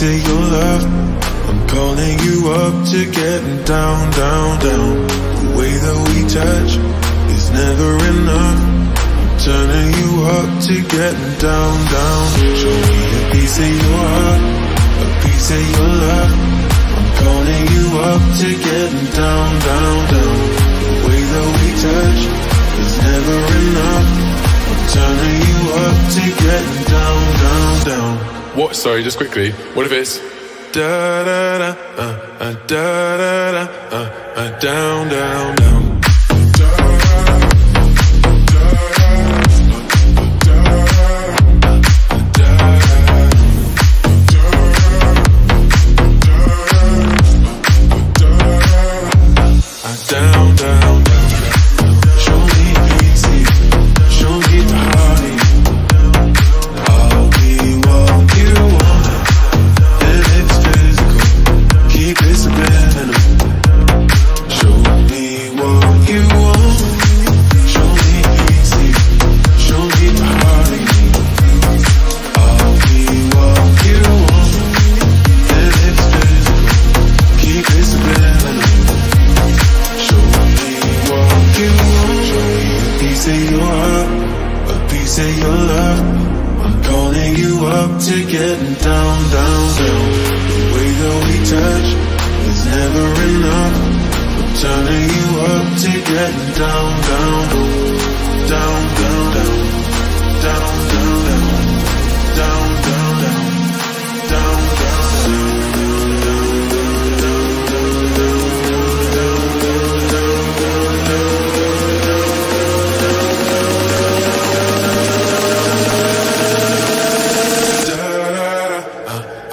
to your love. I'm calling you up to getting down, down, down. The way that we touch is never enough. I'm turning you up to getting down, down. Show me a piece of your heart, a piece of your love. I'm calling you up to getting down, down, down. The way that we touch is never enough. I'm turning you up to getting down, down, down. What? Sorry, just quickly. What if it's da da da da da da down down down.